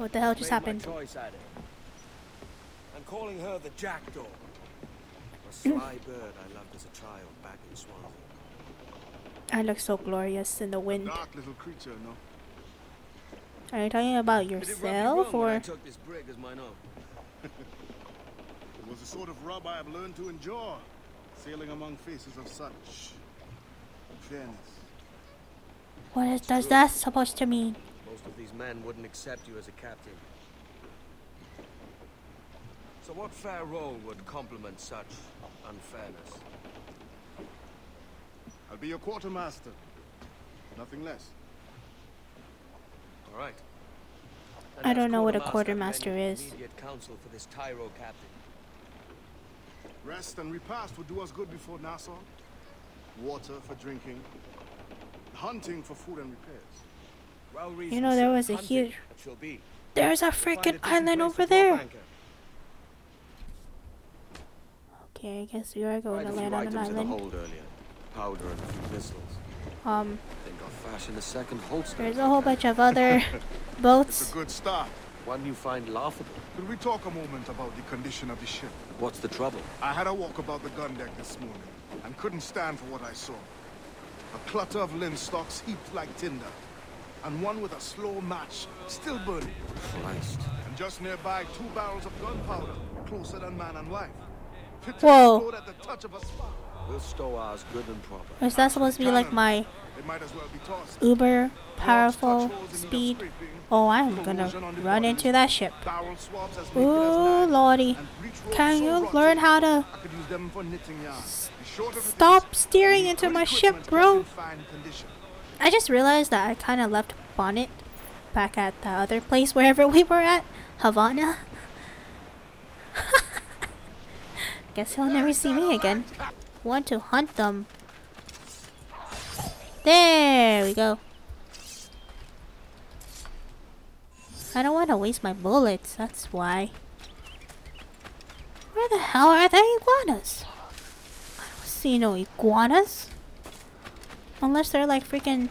What the hell just happened? I'm calling her the jackdaw. A sly bird I loved as a child back in Swansea. I look so glorious in the wind. Dark little creature, no? Are you talking about yourself or? I took this brig as mine own. It was the sort of rub I have learned to enjoy, sailing among faces of such fairness. What does that supposed to mean? Most of these men wouldn't accept you as a captain. So what fair role would complement such unfairness? I'll be your quartermaster. Nothing less. All right. And I don't know what a quartermaster is. Immediate counsel for this tyro captain. Rest and repast would do us good before Nassau. Water for drinking. Hunting for food and repairs. Well, you know, there was a huge... There's a freaking island over there! Okay, I guess we are going to land on an island. Powder and missiles. Think I'll fashion a second holster. There's a whole bunch of other boats. It's a good start. One you find laughable. Could we talk a moment about the condition of the ship? What's the trouble? I had a walk about the gun deck this morning and couldn't stand for what I saw. A clutter of linstocks heaped like tinder, and one with a slow match still burning. Christ. And just nearby, 2 barrels of gunpowder, closer than man and wife. Pitters whoa. At the touch of a spark. We'll stow ours good and proper. Is that supposed to be like my uber powerful speed? Oh, I'm gonna run into that ship. Ooh, lordy. Can you learn how to stop steering into my ship, bro? I just realized that I kind of left Bonnet back at the other place, wherever we were at. Havana. Guess he'll never see me again. Want to hunt them. There we go. I don't want to waste my bullets, that's why. Where the hell are they iguanas? I don't see no iguanas. Unless they're like freaking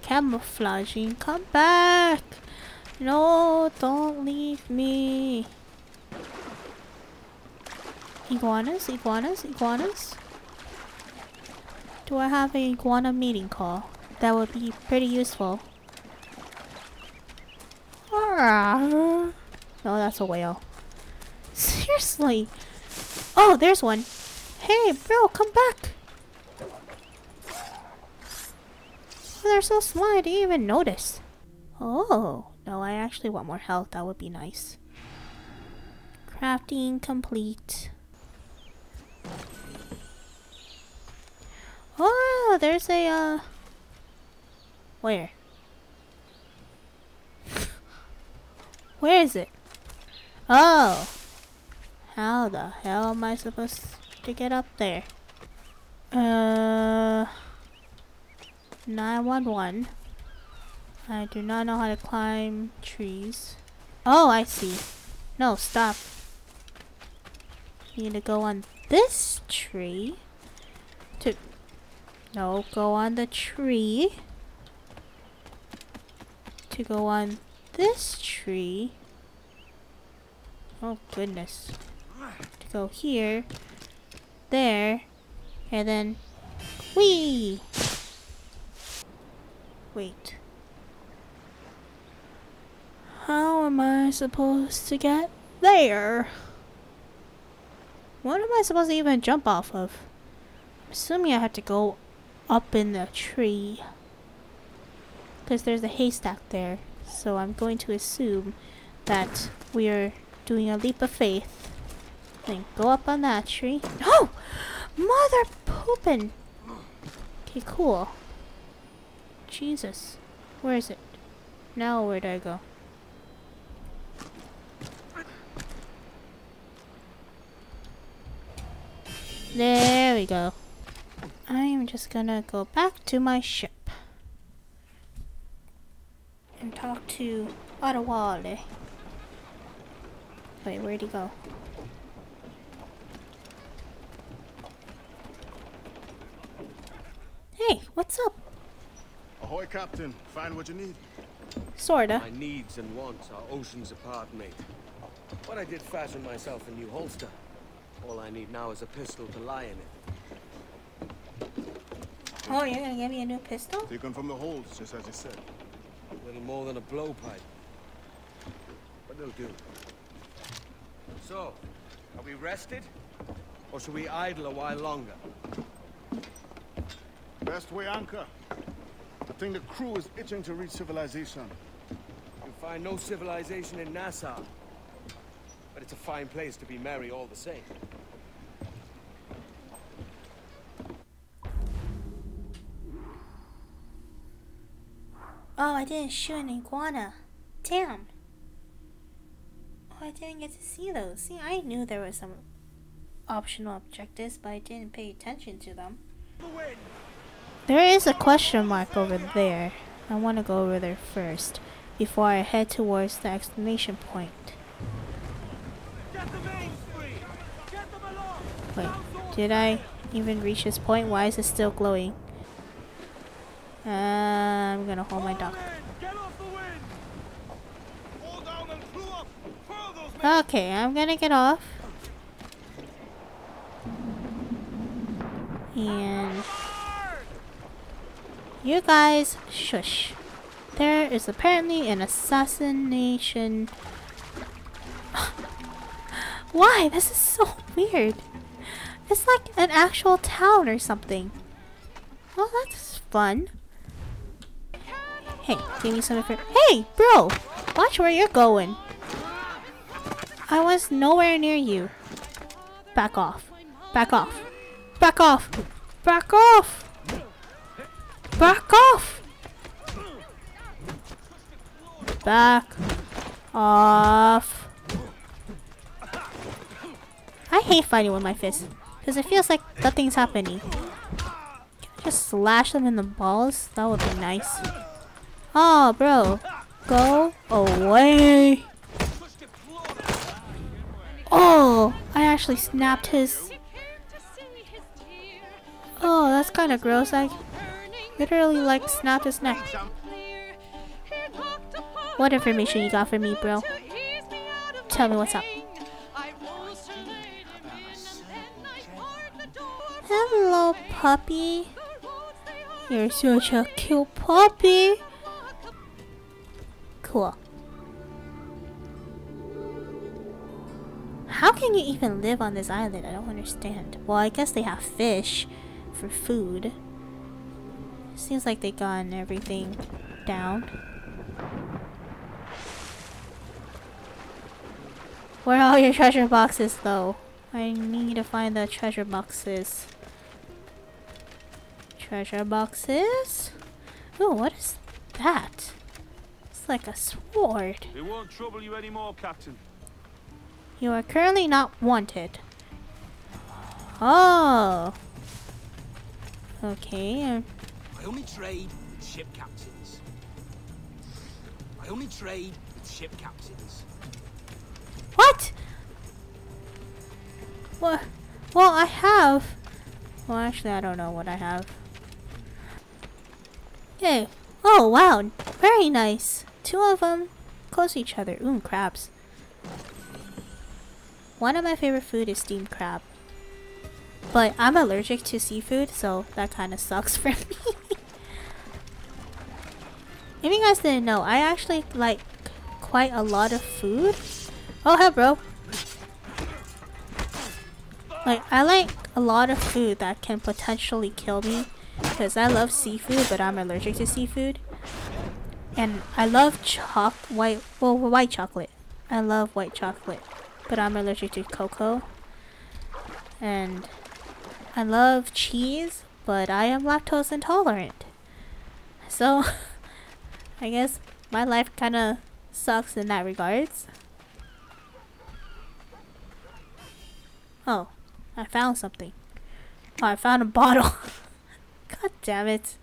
camouflaging. Come back! No, don't leave me. Iguanas, iguanas, iguanas. Do I have an iguana meeting call? That would be pretty useful. No, that's a whale. Seriously. Oh, there's one. Hey, bro, come back. They're so sly, I didn't even notice. Oh, no, I actually want more health. That would be nice. Crafting complete. Oh, there's a where? Where is it? Oh, how the hell am I supposed to get up there? 911. I do not know how to climb trees. Oh, I see. No, stop. Need to go on this tree to no, go on the tree to go on this tree. Oh goodness. To go here, there, and then whee. Wait. How am I supposed to get there? What am I supposed to even jump off of? I'm assuming I have to go up in the tree. Because there's a haystack there. So I'm going to assume that we are doing a leap of faith. Then go up on that tree. No! Mother poopin'! Okay, cool. Jesus. Where is it? Now where do I go? There we go. I'm just gonna go back to my ship and talk to Adewale. Wait, where'd he go? Hey, what's up? Ahoy, Captain. Find what you need. Sorta. My needs and wants are oceans apart, mate. But I did fashion myself a new holster. All I need now is a pistol to lie in it. Oh, you're gonna give me a new pistol? Taken from the holds, just as you said. A little more than a blowpipe. But they'll do. So, are we rested? Or should we idle a while longer? Best we anchor. I think the crew is itching to reach civilization. You'll find no civilization in Nassau. But it's a fine place to be merry all the same. Oh, I didn't shoot an iguana. Damn. Oh, I didn't get to see those. See, I knew there were some optional objectives, but I didn't pay attention to them. There is a question mark over there. I want to go over there first, before I head towards the exclamation point. Wait, did I even reach this point? Why is it still glowing? I'm gonna hold my duck. Okay, I'm gonna get off. And you guys, shush. There is apparently an assassination. Why? This is so weird. It's like an actual town or something. Well, that's fun. Hey, give me some of your— Hey, bro! Watch where you're going. I was nowhere near you. Back off. Back off. Back off. Back off! Back off! Back off. I hate fighting with my fists. Because it feels like nothing's happening. Can I just slash them in the balls? That would be nice. Oh, bro. Go away. Oh, I actually snapped his... Oh, that's kind of gross. I literally, like, snapped his neck. What information you got for me, bro? Tell me what's up. Hello, puppy. You're such a cute puppy. Cool. How can you even live on this island? I don't understand. Well, I guess they have fish for food. Seems like they've gotten everything down. Where are all your treasure boxes, though? I need to find the treasure boxes. Treasure boxes? Oh, what is that? It's like a sword. They won't trouble you anymore, Captain. You are currently not wanted. Oh. Okay. I only trade with ship captains. I only trade with ship captains. What? What? Well, I have. Well, actually, I don't know what I have. Hey. Oh, wow. Very nice. Two of them close to each other. Ooh, crabs. One of my favorite food is steamed crab. But I'm allergic to seafood, so that kind of sucks for me. If you guys didn't know, I actually like quite a lot of food. Oh, hey, bro. Like, I like a lot of food that can potentially kill me. Because I love seafood, but I'm allergic to seafood. And I love white chocolate. I love white chocolate. But I'm allergic to cocoa. And I love cheese, but I am lactose intolerant. So, I guess my life kind of sucks in that regards. Oh, I found something. Oh, I found a bottle. God damn it.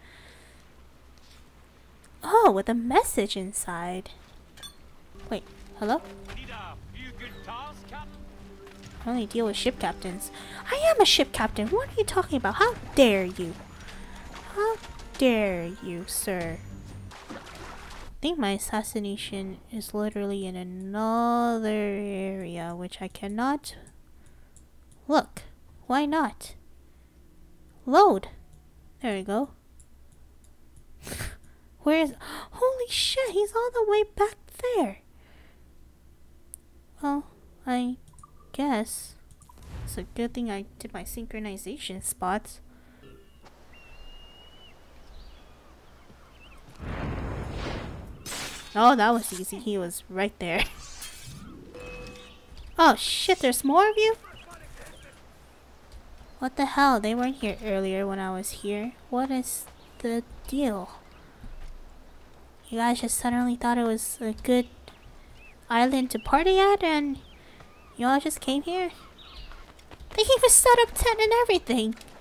Oh, with a message inside. Wait, hello? I only deal with ship captains. I am a ship captain. What are you talking about? How dare you? How dare you, sir? think my assassination is literally in another area, which I cannot look. Why not? Load! There we go. Where is... Holy shit, he's all the way back there! Well, I guess it's a good thing I did my synchronization spots. Oh, that was easy. He was right there. Oh shit, there's more of you? What the hell? They weren't here earlier when I was here. What is the deal? You guys just suddenly thought it was a good island to party at and y'all just came here? They even set up tent and everything!